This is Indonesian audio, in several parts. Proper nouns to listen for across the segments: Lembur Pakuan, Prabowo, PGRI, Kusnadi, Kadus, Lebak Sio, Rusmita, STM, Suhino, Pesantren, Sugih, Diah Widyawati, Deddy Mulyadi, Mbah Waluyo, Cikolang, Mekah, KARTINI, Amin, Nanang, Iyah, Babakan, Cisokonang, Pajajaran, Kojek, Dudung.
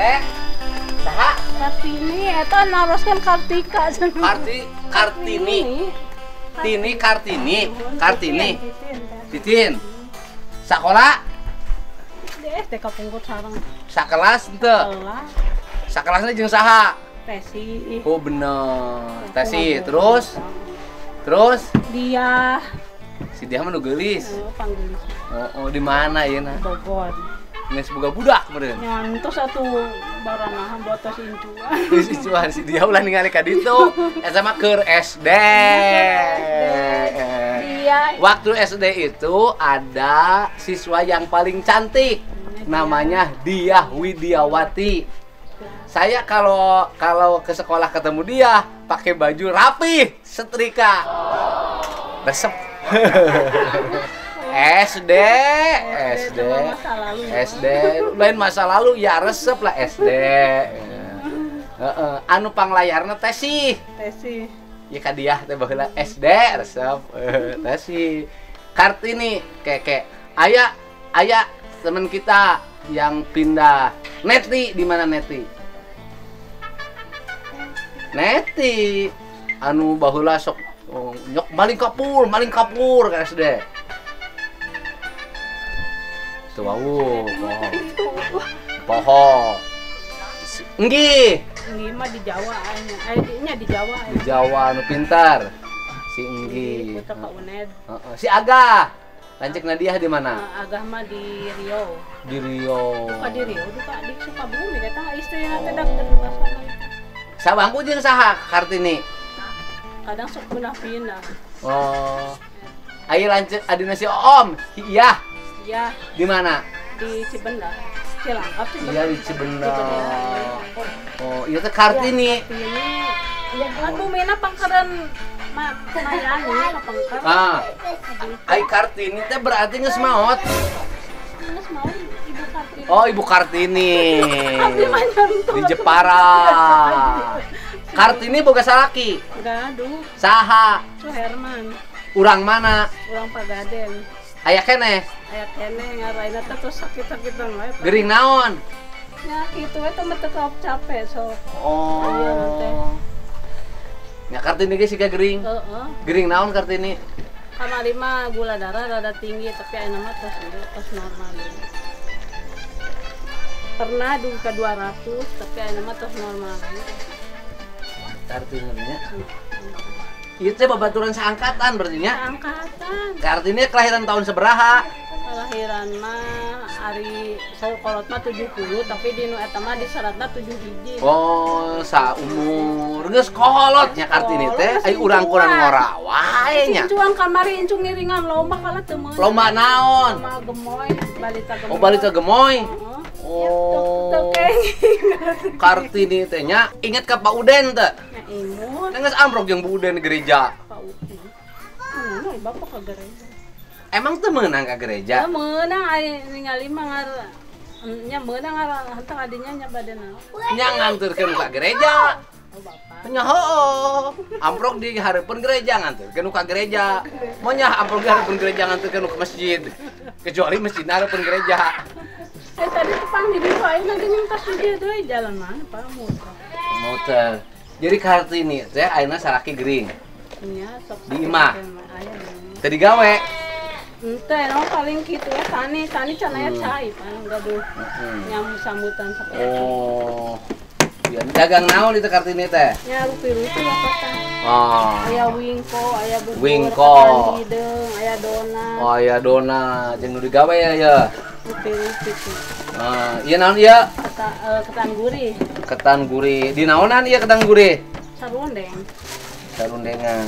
teh saha Kartini eta naroskeun Kartika cenah. Kartini. Titin. Sakola? Deus teh kapungkur sareng. Sakelas henteu? Sakelasna jeung saha? Tesi. Oh bener. Tesi terus? Terus? Diah. Si Diah mah nu geulis. Oh, di mana ieu? Bogor. Nges boga budak meureun. Nyantos satu baranahan botos incuan. Incuan si Diah ulah ningali ka ditu. Eta mah keur SD. Waktu SD itu ada siswa yang paling cantik. Namanya Diah Widyawati. Saya kalau ke sekolah ketemu dia pakai baju rapi, setrika. Resep. SD lain masa lalu ya resep lah SD. Anu panglayarna teh sih. Ya kadiah teh baheula SD resep teh sih. Kartini keke. Aya teman kita yang pindah. Neti di mana Neti? Neti anu baheula sok nyok maling kapur ka SD. Tuh wau. Poho. Enggih. Enggih mah di Jawa anya. Adiknya di Jawa. Di Jawa anu pintar. Si Enggih. Putra Pak Uned. Heeh. Si Agah. Lancik Nadiah di mana? Agah mah di Riau. Di Riau. Kok di Riau? Duka di Sukabumi eta istrinya teh dakter basana. Sabangku jeung saha Kartini? Kadang sok pindah-pindah. Oh. Ayo lanjut adina si Om, Iyah. Iyah. Di mana? Di Cibendah. Cilangkap Cibendah. Iya di Cibendah. Oh, iya teh Kartini. Kartini. Ya lagu mena pangkaran mayan ini pangkaran. Ah. Ai Kartini teh berarti geus maot. Geus maot Ibu Kartini. Oh, Ibu Kartini. Di Jepara. Kartini boga salaki? Gaduh. Saha? Suherman. Urang mana? Urang Pagaden. Aya keneh? Aya keneh ngaraina teh tos sakit-sakitan wae. Gering naon? Ya kitu we teh metekop capek sok. Oh. Aya teh. Nya Kartini ge siga gering. Heeh. Gering naon Kartini? Kamari mah gula darah rada tinggi tapi ayeuna mah tos normal. Pernah dulu ke 200 tapi ayeuna mah tos normal. Kartini nya. Ieu teh babaturan saangkatan berarti nya. Saangkatan. Kartini kelahiran tahun sabaraha? Kelahiran mah ari sakolot mah 70 tapi di nu eta mah disaratna 7 hiji. Oh, saumur geus kolot nya Kartini teh. Ai urang kurang ngora wae nya. Cuan kamari incung niringan lomba kala teu meun. Lomba naon? Lomba gemoy, balita gemoy. Oh, balita gemoy. Oh, Kartini teh nya inget ka Pak Uden teh? Nya imut. Geus amprok jeung Bu Uden gereja. Pak Uden. Mana bapak ka gereja? Emang teu meunang ka gereja? Teu meunang ari ningali mah nya meunang hantar adinya nya badena. Nya nganturkeun ka gereja. Oh bapak. Nya hooh. Amprok di hareupeun gereja nganturkeun ka gereja. Monya amprok di hareupeun gereja nganturkeun ka masjid. Kecuali masjidna hareupeun gereja. Tadi tepang di bipain lagi minta Sugih deh jalan mana Pak muter. Jadi Kartini teh ayeuna salaki gering. Iya, sok. Di imah. Tadi gawe. Teh no paling kitu ya tani canaya cai anu gaduh. Nyamu sambutan sakola. Oh. Pian dagang naon itu Kartini teh? Ya rupi-rupi ya kota. Oh. Aya wingko, aya bubur, aya hideung, aya donat. Oh, aya donat jeung nu digawe ya. Iya naon iya? Ketan gurih. Di naonan iya ketan gurih? Sarundengan.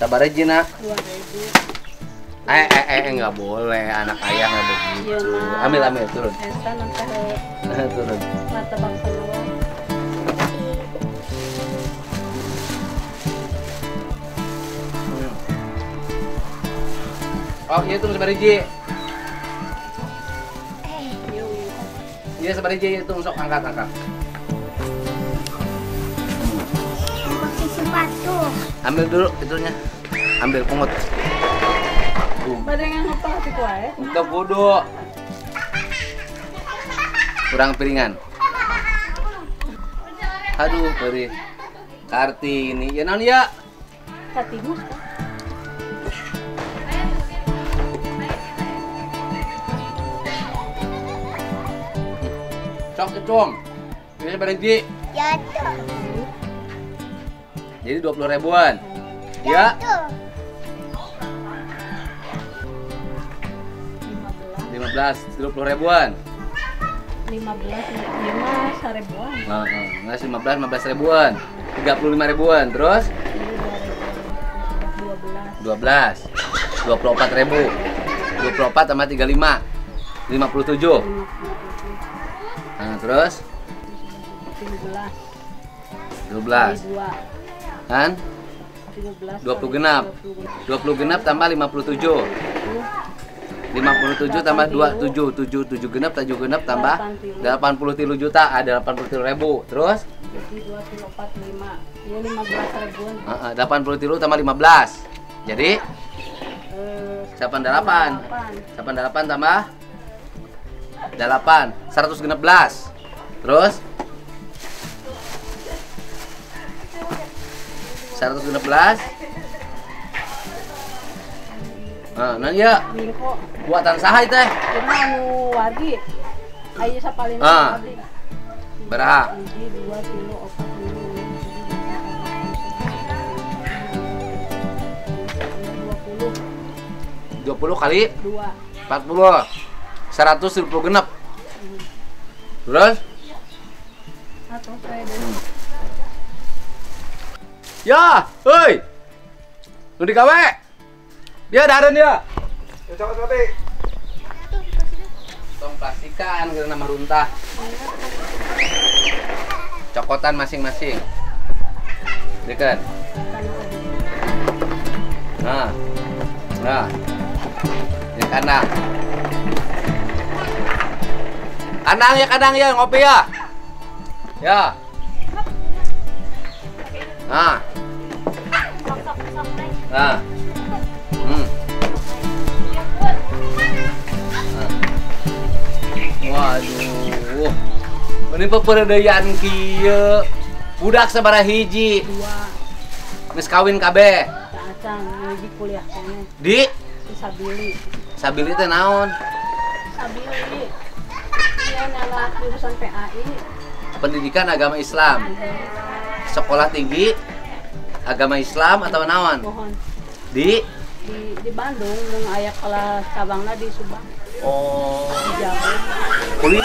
Sabar aja nak. 2 ribu. Enggak boleh anak ayah nggak begitu. Ambil turun. Turun. Mata bang keluar. Oh iya turun sabar aja. Iya sebenarnya jadi itu sok angkat. Pakai sepatu. Ambil dulu itunya. Ambil pungut. Badangan ngepel sih kuae. Untuk bodoh. Kurang piringan. Aduh, perih. Kartini, ya non ya. Kartini. Cok kecung. Ini berhenti. Ya tuh. Jadi 20 ribuan. Ya. Tuh. 15, 20 ribuan. 15, 5 ribuan. Nah, nggak 15 ribuan. 35 ribuan, terus? 12. 24 ribu. 24 sama 35. 57. Nah, terus? 12. Kan? 20 genap. 20 genap tambah 57. 57 tambah 27, 7 genap tambah 83 juta, ada 83 ribu. Terus? 20, 45, ya 15 ribuan. 83 tambah 15, jadi? 88 tambah 8, 116. Terus? 116. Nah, ya. Buatan saha teh? Cuma anu wargi. Ayo sapalin wargi. Beraha? 2 kilo 20 kali 2. 40. 110 genep. Terus? Atau saya dulu. Ya, hei. Lu dikawe. Dia daran dia. Cocok tapi. Tong plastikan karena mah runtah. Cokotan masing-masing. Dekat. Nah. Nah. Ini kandang. Kandang ya ngopi ya. Ya. Nah. Nah. Waduh, ini peperadaian kieu budak sabaraha hiji? 2. Geus kawin kabeh? Acang hiji kuliah kono. Di? Sabili. Sabili teh naon? Sabili. Dia adalah jurusan PAI. Pendidikan agama Islam. Sekolah tinggi agama Islam atau naon? Pohon. Di? Di Bandung, yang ayah kelas cabangnya di Subang. Oh. Di Jawa. Kuliah.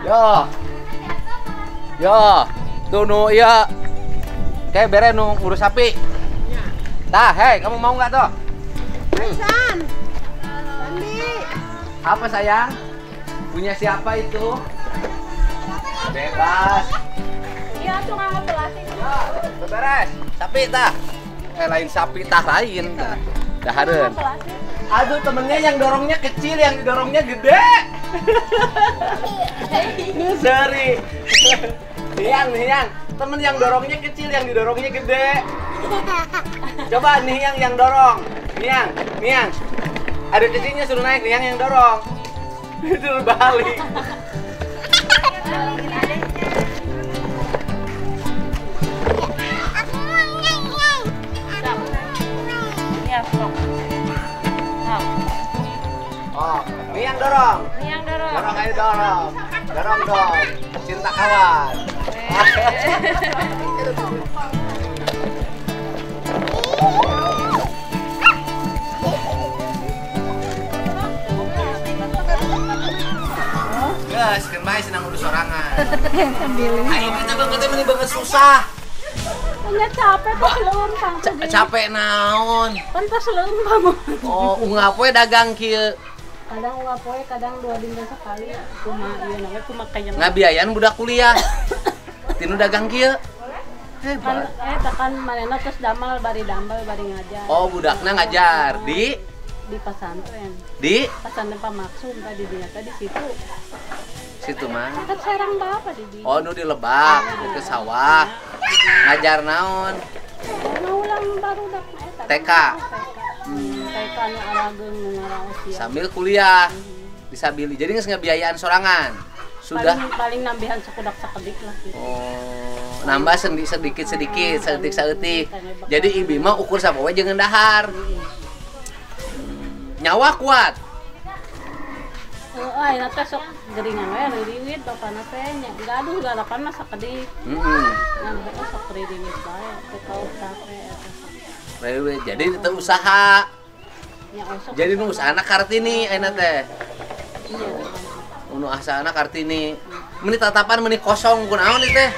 Ya. Ya. Tuh nu ya. Kayak bere nu ngurus sapi. Ya. Tah, hei, kamu mau nggak toh? Hasan. Sandi. Apa sayang? Punya siapa itu? Bebas. Ya, cuma ngepelasin. Ya, beres. Sapi tah. Lain sapi tah lain. Dah hareun. Aduh, temennya yang dorongnya kecil, yang didorongnya gede. Sorry. Nih yang. Temen yang dorongnya kecil, yang didorongnya gede. Coba nih yang dorong. Nih yang. Ada kecilnya suruh naik, nih yang dorong. Suruh balik. Oh, Mie yang dorong. Dorong dong. Cinta kawan. Guys, kan bae senang urus sorangan. Ayo kita banget susah. Nya capek kok leuweun tanggung. Capek naon? Pan pas leuweun bangun. Oh, ungap we dagang kieu. Kadang ungap we, kadang 2 dina sekali. Kumaha ieu na we kumaha kayang. Ngabiayaan budak kuliah. Tinu dagang kieu. Kan manehna terus damel bari ngajar. Oh, budakna ngajar di pesantren. Di pesantren Pamaksum tadi dia tadi situ mah. Dekat sarang bapak di. Oh, nu di Lebak, ke sawah. Ngajar naon? Ulang baru TK. TK nu arageung nu ngaraos. Sambil kuliah. disabili. Jadi nggak biayaan sorangan. Sudah paling nambahan sekudak sekedik lah gitu. Oh, nambah sedikit-sedikit, seutik-seutik. Jadi ibi mah ukur sapoe jeung dahar. Nyawa kuat. Heeh, eta sok geringan we riwit bapana teh nya. Gaduh galapan mah sakedik. Heeh. Nambah sok riwit bae teh kaotape eta. Riwit jadi teu usaha. Jadi nu usahana Kartini ayeuna teh. Iya. Unu asana Kartini. Meni tatapan meni kosong kunaon ieu teh.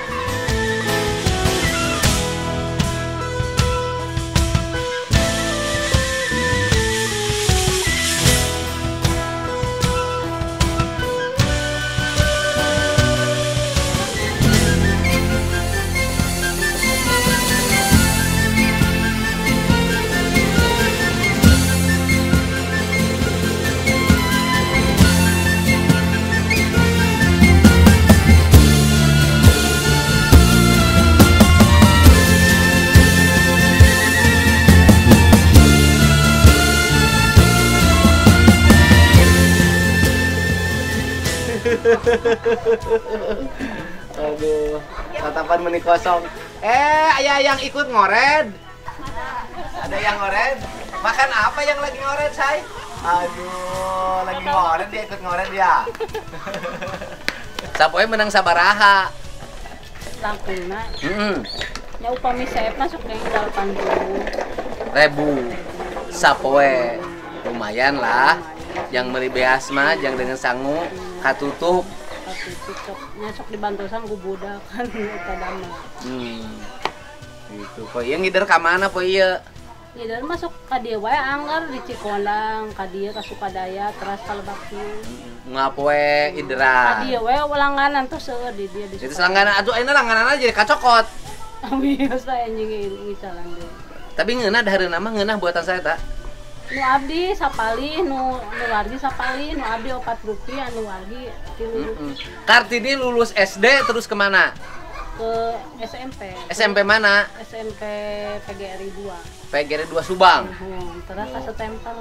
Aduh, tatapan meni kosong. Ayah yang ikut ngored. Ada yang ngored. Makan apa yang lagi ngored, Say? Aduh, lagi ngored dia ikut ngored ya. Sapoe menang sabaraha. Lampuna. Heeh. Ya upami saepna sok deui 8.000. Sapoe. Lumayan lah. Yang meri beas mah, yang dengan sangu katutup. Nyesok dibantu sama budak kan eta damel. Gitu. Poe ieu ngider ka mana poe ieu? Ngider masuk ka dieu wae anggar di Cikolang, ka dieu ka Sukadaya, teras ka Lebak Sio. Ngapoe idera. Ka dieu wae langganan tuh seueur di dieu. Jadi langganan atuh ayeuna langganan aja kacokot. Biasa anjing ngicalang deui. Tapi ngeunah dahareuna mah ngeunah buatan saya tak? Nu abdi sapalih, nu wargi sapalih, nu abdi 4 rupiah, nu wargi 3 rupiah. Kartini lulus SD terus kemana? Ke SMP. SMP mana? SMP PGRI 2. PGRI 2 Subang. Terus ke setempel.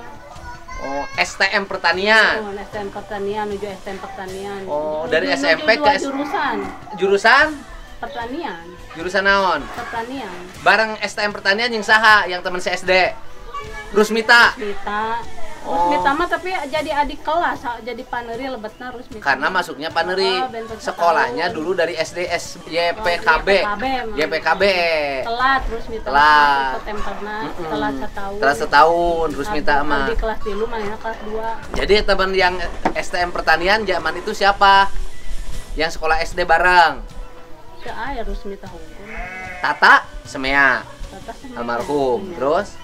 Oh, STM pertanian. Oh, STM pertanian menuju STM pertanian. Oh, dari SMP ke jurusan. Jurusan? Pertanian. Jurusan naon? Pertanian. Bareng STM pertanian yang saha yang teman SD. Rusmita mah tapi jadi adik kelas, jadi paneri lebetna Rusmita. Karena masuknya paneri, sekolahnya dulu dari SD YPKB. Telat Rusmita. Telat. Telat setahun. Telat setahun Rusmita mah. Di kelas dulu mainnya kelas 2. Jadi teman yang STM pertanian zaman itu siapa? Yang sekolah SD bareng. Teu aya Rusmita hukum. Tata Semea. Almarhum. Terus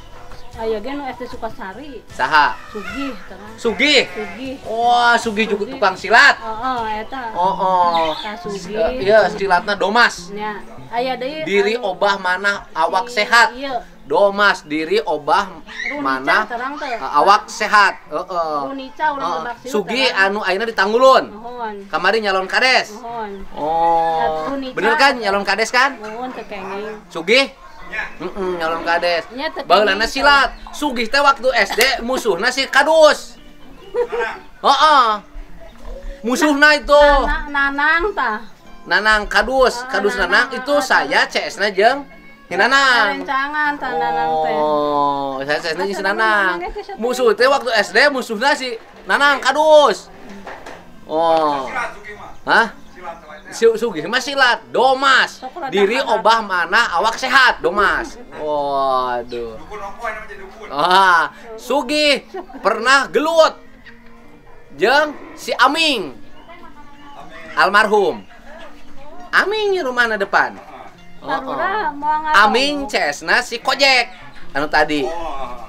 ayo gen SD Sukasari. Saha? Sugih. Sugih. Sugih. Oh, Sugih juga tukang silat. Heeh, eta. Heeh. Ka Sugih. Iya, silatna domas. Nya. Aya deui diri obah manah awak sehat. Iya. Domas diri obah manah awak sehat. Heeh. Runica urang Lebak Sio. Sugih anu ayeuna di Tanggulun. Kamari nyalon kades. Oh. Bener kan nyalon kades kan? Heeh, teu kenging. Sugih nyalon kades. Bageulana silat. Sugih teh waktu SD musuhna si Kadus. Heeh. Musuhna itu. Nanang tah. Nanang Kadus. Kadus Nanang itu saya CS-na jeung si Nanang. Rencangan tah Nanang teh. Oh, saya CS-na jeung si Nanang. Musuh teh waktu SD musuhna si Nanang Kadus. Oh. Hah? Sugih mah silat, domas. Diri obah mana awak sehat, domas. Waduh. Ah, Sugih pernah gelut jeung si Amin. Almarhum. Amin rumahna depan. Amin CS-na si Kojek anu tadi.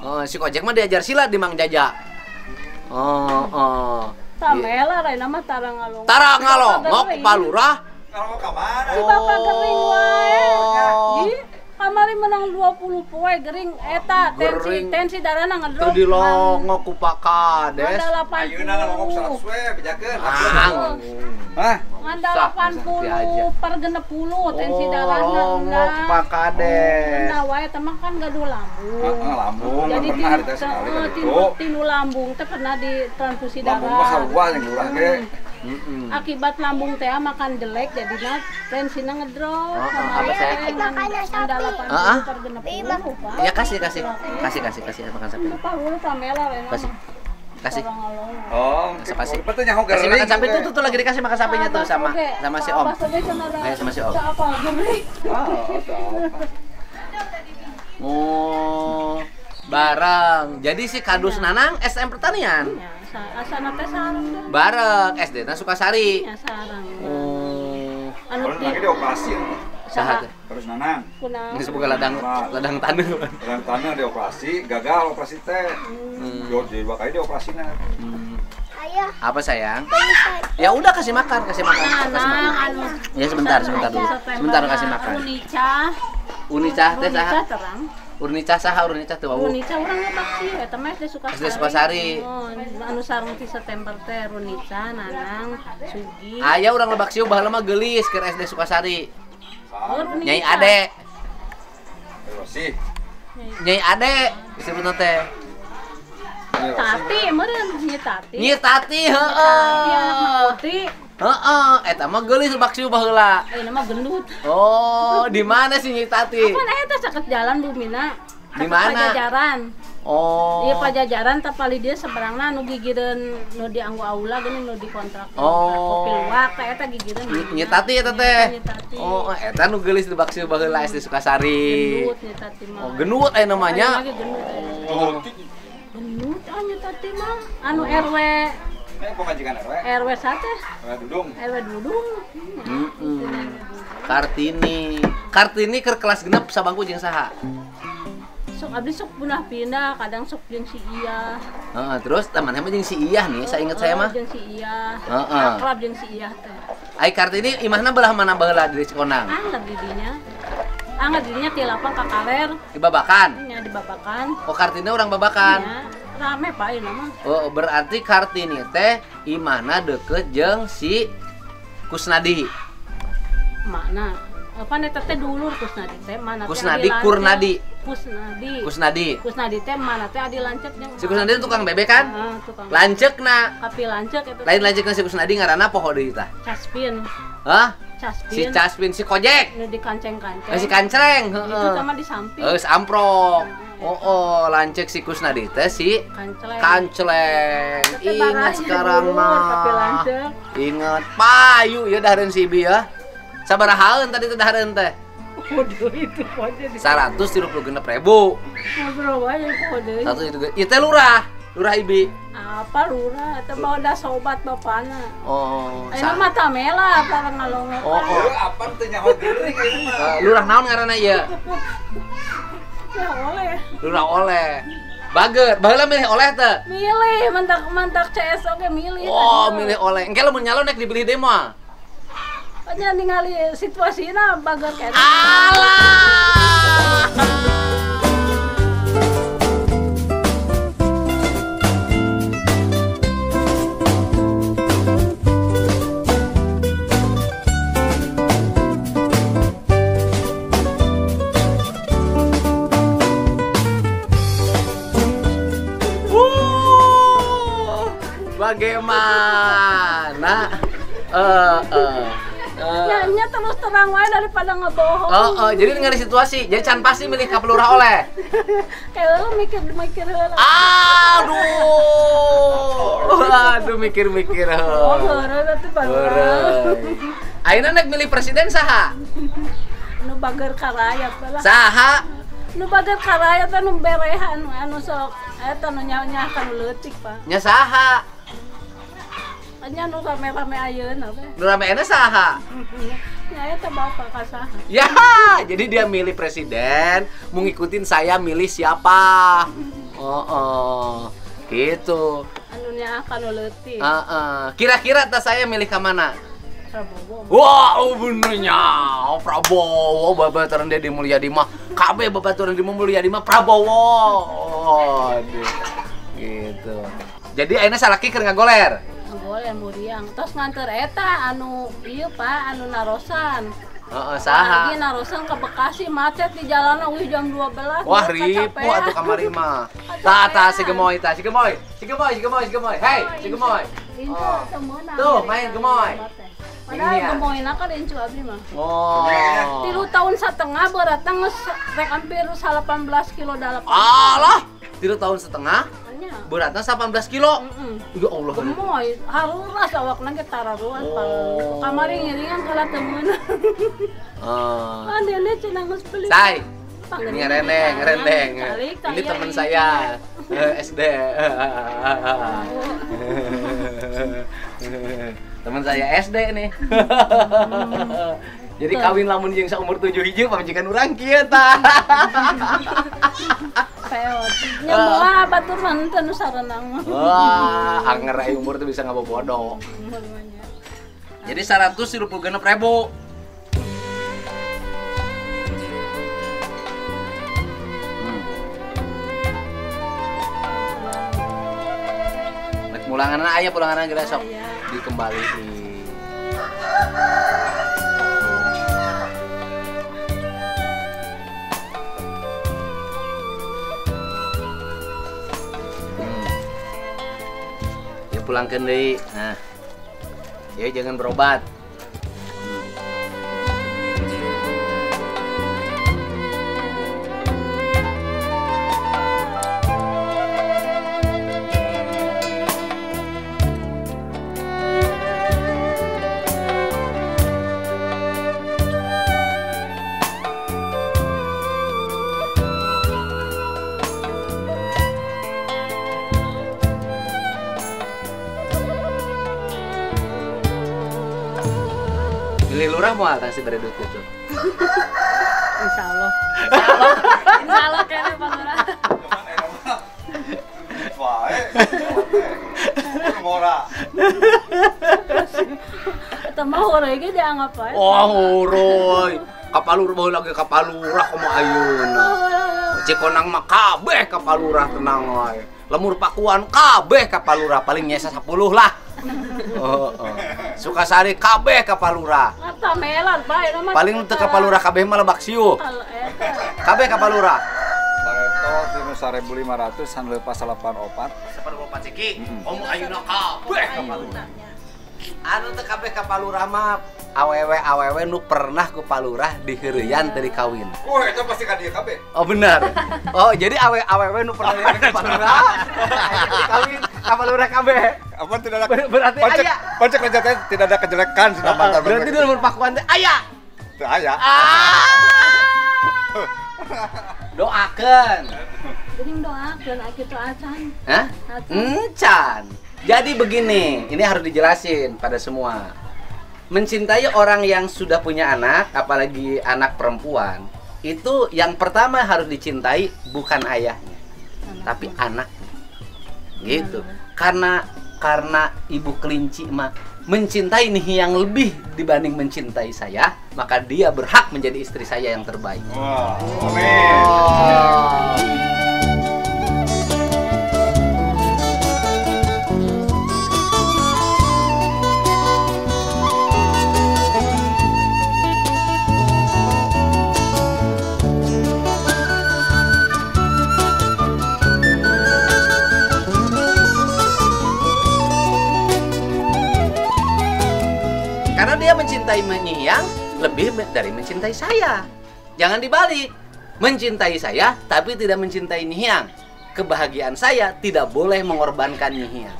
Oh, si Kojek mah diajar silat di Mang Jaja. Samela raina mah tarang ngalong. Tarang ngalong, ngok palurah. Ngalong ka mana? Si bapak kering wae. Di Kamari menang 20 poe gering eta tensi darahna ngedrop. Teu dilongok ku Pakades. Ayeuna ngongok 100 we bejakeun. Hah? Ngandal 80 per 60 tensi darahna ngongok ku Pakades. Nah wae teh mah kan gaduh lambung. Heeh, lambung. Jadi tilu lambung teh pernah ditransfusi darah. Lambung mah sarua nya urang ge. Akibat lambung teh makan jelek jadinya tensinya ngedrop. Sampai saya makan sapi. Heeh. Ya kasih makan sapi. Kasih. Oh, kasih. Betulnya kasih makan sapi itu tuh lagi dikasih makan sapinya tuh sama si Om. Ayo sama si Om. Oh, bareng. Jadi si Kadus Nanang STM Pertanian. Asana teh sareng. Bareng SD na Sukasari. Iya, sareng. Oh. Anu lagi dioperasi. Saha terus Nanang. Geus boga ladang taneuh. Ladang taneuh dioperasi, gagal operasi teh. Yo jadi dua kali dioperasina. Ayah. Apa sayang? Ya udah kasih makan. Nanang, ya sebentar kasih makan. Unicah teh saha? Urnica saha urnica teu wawu. Urnica urang Lebak Sio eta mah teh Sukasari. Anu sareng ti September teh Urnica, Nanang, Sugih. Aya urang Lebak Sio baheula mah geulis keur SD Sukasari. Nyai Ade. Rosi. Nyai Ade disebutna teh. Tati meureun Nyi Tati. Nyi Tati heeh. Iya anak putri. Heeh, eta mah geulis Lebak Sio baheula. Ayeuna mah gendut. Oh, di mana sih Nyi Tati? Apaan eta saket jalan Bumina? Di mana? Pajajaran. Oh. Di Pajajaran tapali dia seberangna anu gigireun nu di anggo aula geuning nu dikontrak. Oh. Kopi luwak eta gigireun. Nyi Tati eta teh. Oh, eta nu geulis Lebak Sio baheula SD Sukasari. Gendut Nyi Tati mah. Oh, gendut aya namanya. Oh. Gendut Nyi Tati mah anu RW pemajikan RW. RW 1. RW Dudung. Kartini keur kelas genep sabangku jeung saha? Sok abdi sok punah pindah, kadang sok jeung si Iyah. Heeh, terus temannya mah jeung si Iyah nih, saya ingat saya mah. Jeung si Iyah. Heeh. Akrab jeung si Iyah teh. Ai Kartini imahna belah mana baheula di Cisokonang? Anggap didinya. Anggap didinya ti lapang ka kaler. Di Babakan. Nya di Babakan. Oh, Kartini urang Babakan. Iya. Rame Pak ieu mah. Oh, berarti Kartini teh imahna deukeut jeung si Kusnadi. Mana? Apa eta teh dulur Kusnadi teh mana teh? Kusnadi Kurnadi. Kusnadi teh mana teh adi lanceuk jeung. Si Kusnadi tukang bebek kan? Heeh, tukang. Lanceukna. Tapi lanceuk eta. Lain lanceukna si Kusnadi ngaranna poho deui tah. Caspin. Hah? Caspin. Si Caspin si Kojek. Nu dikanceng-kanceng. Si kancreng, heeh. Itu sama di samping. Heeh, amprok. Oh, lancek si Kusnadi teh si Kanceleng. Ingat sekarang mah. Ingat payu ya dahareun si Ibi ya. Sabarahaeun tadi teh dahareun teh? Waduh itu pojok 136.000. Ngobrol wae pojok. Satu itu ieu teh lurah Ibi. Apa lurah? Teh bawa sobat bapana. Oh. Ayeuna mah tamela parang ngalongo. Oh, apa teh nyaho geuring ieu mah. Lurah naon ngaranna ieu? Lurah oleh. Bager, baheula milih oleh teh. Milih mentak CS oge milih. Oh, milih oleh. Engke lamun nyalon nek dibeli deui mah. Nya ningali situasina bager kana. Alah. Bagaimana? Nyanya terus terang wae daripada ngebohong. Oh, jadi ngari situasi. Jadi can pasti milih ka pelurah oleh. Kayak lu mikir-mikir heula. Aduh, mikir-mikir heula. Oh, heureuh atuh baheureuh. Ayeuna nek milih presiden saha? Nu bager ka rakyat lah. Saha? Nu bager ka rakyat anu berehan anu sok eta nu nyaho-nyaho leutik, Pak. Nya saha? Nya nu rame-rame ayeuna we. Nu ramena saha? Nya eta bapak ka saha. Ya, jadi dia milih presiden, mau ngikutin saya milih siapa. Gitu. Anu nya akan leutik. Kira-kira tah saya milih ka mana? Prabowo. Wah, wow, benernya Prabowo babaturan Deddy Mulyadi mah. KB babaturan Deddy Mulyadi mah Prabowo. Oh, aduh. Gitu. Jadi ayeuna salaki keur ngagoler. Ngagoler muriang. Tos nganter eta anu ieu Pak, anu narosan. Heeh, saha? Lagi narosan ke Bekasi macet di jalanan wih jam 12. Wah, ripuh atuh kamari mah. Tah tah si gemoy tah, si gemoy. Si gemoy, si gemoy, si gemoy. Hei, si gemoy. Oh. Tuh main gemoy. Padahal gemoyna kan incu abdi mah. Oh. 3 tahun setengah berat geus rek hampir 18 kilo dalam. Alah, 3 tahun setengah? Beratnya 18 kilo. Ya Allah. Gemoy, haruras awakna ge tararuan. Kamari ngiringan kala temen. Kan dene cenah geus beli. Sai. Ini rendeng, rendeng. Ini teman saya SD. Teman saya SD nih. Jadi kawin lamun jeung saumur 7 hiji pamajikan urang kieu tah. Peot. Nya moal batur manten sarenang. Wah, anger aya umur teh bisa ngabobodo. Jadi 126.000. Pulangan ayah, pulangan aja besok dikembaliin. Ya pulangkan deh. Nah, ya jangan berobat. Lurah mau kasih beri duit itu. Insyaallah. Insyaallah kayaknya Pak Lurah. Tambah orang ini dianggap apa? Wah orang kapalur bawa lagi kapalurah kamu ayuna. Cikonang mah kabeh kapalurah tenang wae. Lembur Pakuan kabeh kapalurah paling nyesa 10 lah. Sukasari kabeh kapalura. Paling untuk kapalura kabeh mah Lebak Sio. Kabeh kapalura. Baretot 1500 sanleupas 84. 84 ceki. Omong ayeuna kabeh kapalura. Anu teu kabeh kapalura mah awewe nu pernah ku palurah di heureyan teh dikawin. Oh, eta pasti ka dieu kabeh. Oh, benar. Oh, jadi awewe nu pernah ku palurah dikawin kapalurah kabeh. Apa tidak ada berarti aya. Pancek rejatnya tidak ada kejelekan sih mantan. Berarti di Lembur Pakuan teh aya. Teu aya. Doakeun. Geuning doakeun aki teu acan. Hah? Encan. Jadi begini, ini harus dijelasin pada semua. Mencintai orang yang sudah punya anak, apalagi anak perempuan, itu yang pertama harus dicintai bukan ayahnya, tapi anaknya. Gitu. Karena ibu kelinci mah mencintai Nyi Hyang lebih dibanding mencintai saya, maka dia berhak menjadi istri saya yang terbaik. Wow. Amin. Wow. Karena dia mencintai Nyi Hyang lebih dari mencintai saya. Jangan dibalik. Mencintai saya tapi tidak mencintai Nyi Hyang. Kebahagiaan saya tidak boleh mengorbankan Nyi Hyang.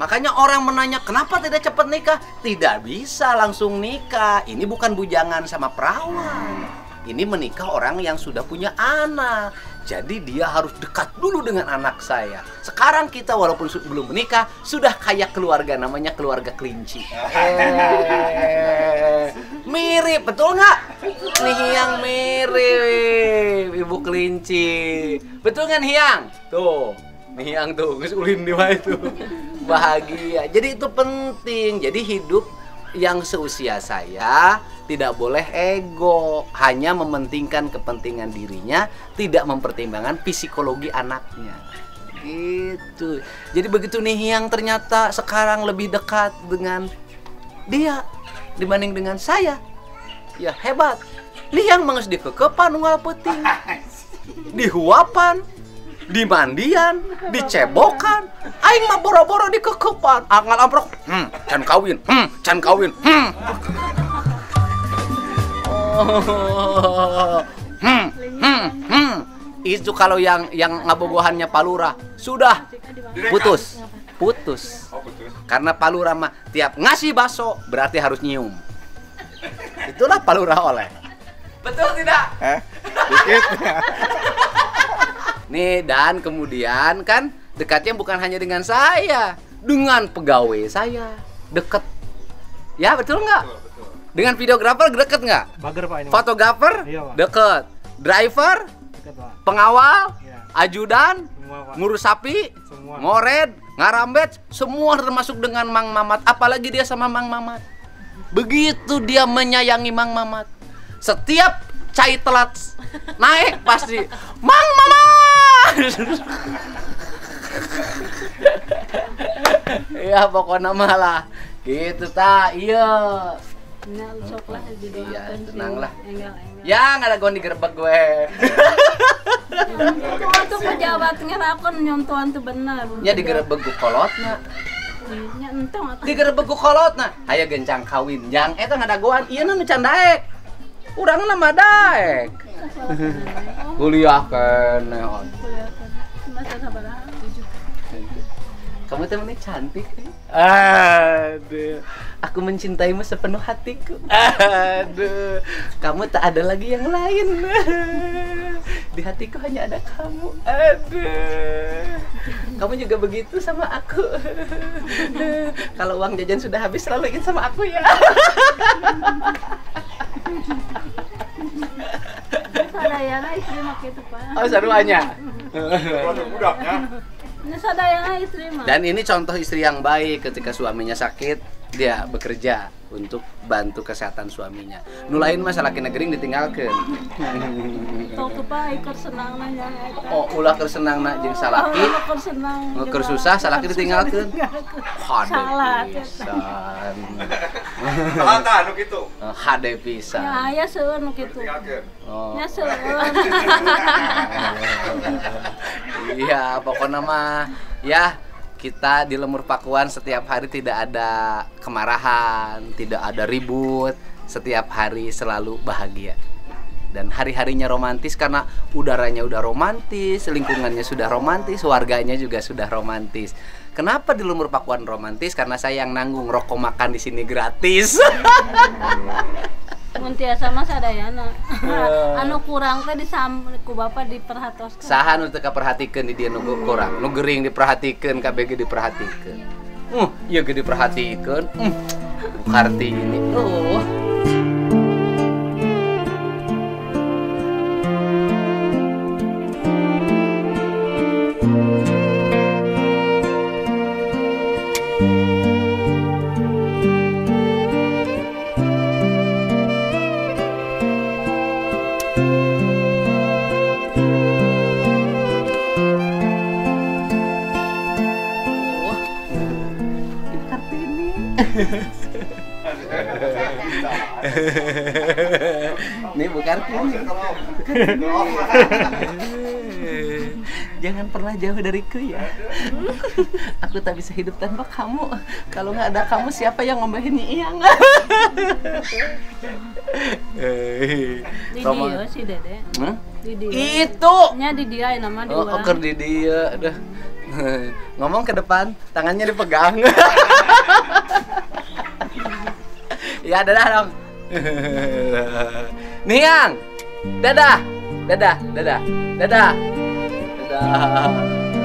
Makanya orang menanya kenapa tidak cepat nikah? Tidak bisa langsung nikah. Ini bukan bujangan sama perawan. Ini menikah orang yang sudah punya anak. Jadi dia harus dekat dulu dengan anak saya. Sekarang kita walaupun belum menikah sudah kayak keluarga, namanya keluarga kelinci. Mirip, betul nggak? Nyi Hyang mirip ibu kelinci. Betul nggak Nyi Hyang? Tuh, Nyi Hyang tuh geus ulin di wae tuh. Bahagia. Jadi itu penting. Jadi hidup yang seusia saya tidak boleh ego, hanya mementingkan kepentingan dirinya, tidak mempertimbangkan psikologi anaknya. Gitu. Jadi begitu Nyi Hyang ternyata sekarang lebih dekat dengan dia dibanding dengan saya. Ya hebat. Nyi Hyang menges dikekepan unggal peuting. Dihuapan, dimandian, dicebokan, aing mah boro-boro dikekepan, angal amprok, can kawin, itu kalau yang ngabogohannya Palura sudah putus, karena Palura mah tiap ngasih baso berarti harus nyium, itulah Palura oleh, betul tidak? Dikit. Nih, dan kemudian kan dekatnya bukan hanya dengan saya, dengan pegawai saya deket. Ya betul nggak? Dengan videografer deket nggak? Fotografer deket. Driver, deket, pengawal, ya. Ajudan, semua, ngurus sapi, semua. Ngored, ngarambet, semua termasuk dengan Mang Mamat. Apalagi dia sama Mang Mamat. Begitu dia menyayangi Mang Mamat. Setiap cai telat naik pasti Mang Mamat. Ya pokoknya malah gitu tak iya tenang lah ya nggak ada gon digerebek gue waktu pejabat ngerakon nyontohan tuh benar ya digerebek gue kolotnya digerebek gue kolotnya ayo gencang kawin jang eta nggak ada goan iya nu candaek urang nama daek kuliah kan kamu temennya cantik nih. Aduh, aku mencintaimu sepenuh hatiku. Aduh, kamu tak ada lagi yang lain. Di hatiku hanya ada kamu. Aduh, kamu juga begitu sama aku. Kalau uang jajan sudah habis selalu ingin sama aku ya. Sadayana istri mah gitu Pak. Oh saruanya. Budaknya. Sadayana istri mah. Dan ini contoh istri yang baik ketika suaminya sakit dia bekerja untuk bantu kesehatan suaminya. Nulain masalah kena gering ditinggalkan. Tolong Pak ikut senang nanya. Oh ulah kersenang nak jeung salaki. Keur susah salaki ditinggalkan. Salah. Salah nu kitu. Hade pisan. Ya aya seueur nu kitu. Nya seueur. Iya pokoknya mah ya kita di Lembur Pakuan setiap hari tidak ada kemarahan, tidak ada ribut, setiap hari selalu bahagia. Dan hari-harinya romantis karena udaranya udah romantis, lingkungannya sudah romantis, warganya juga sudah romantis. Kenapa di Lembur Pakuan romantis? Karena saya yang nanggung rokok makan di sini gratis. Muntiasa mah sadayana. Anu kurang teh ku Bapak diperhatoskeun. Saha nu teu kaperhatikeun di dieu nu kurang? Nu gering diperhatikeun, kabeh diperhatikeun. Ieu ge diperhatikeun. Kartini. Ini bukan jangan pernah jauh dariku ya. Aku tak bisa hidup tanpa kamu. Kalau nggak ada kamu siapa yang ngombahin Nyi Iyang? Didio sih Dede. Itu. Nya Didio nama dua. Oh, oker Didio. Ngomong ke depan, tangannya dipegang. Ya dadah dong. Nyi Hyang. Dadah. Dadah.